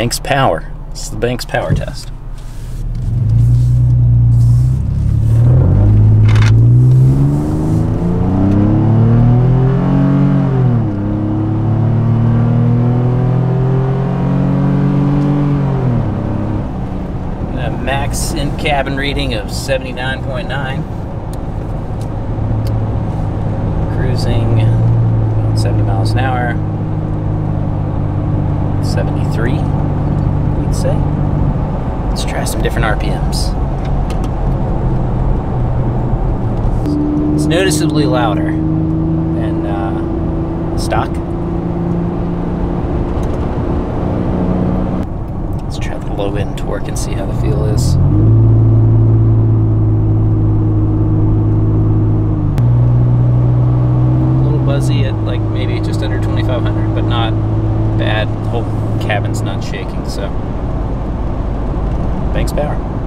Banks Power. This is the Banks Power test. A max in-cabin reading of 79.9. Cruising 70 miles an hour, 73, we'd say. Let's try some different RPMs. It's noticeably louder than stock. Let's try the low end torque and see how the feel is. Buzzy at like maybe just under 2500, but not bad. The whole cabin's not shaking, so Banks Power.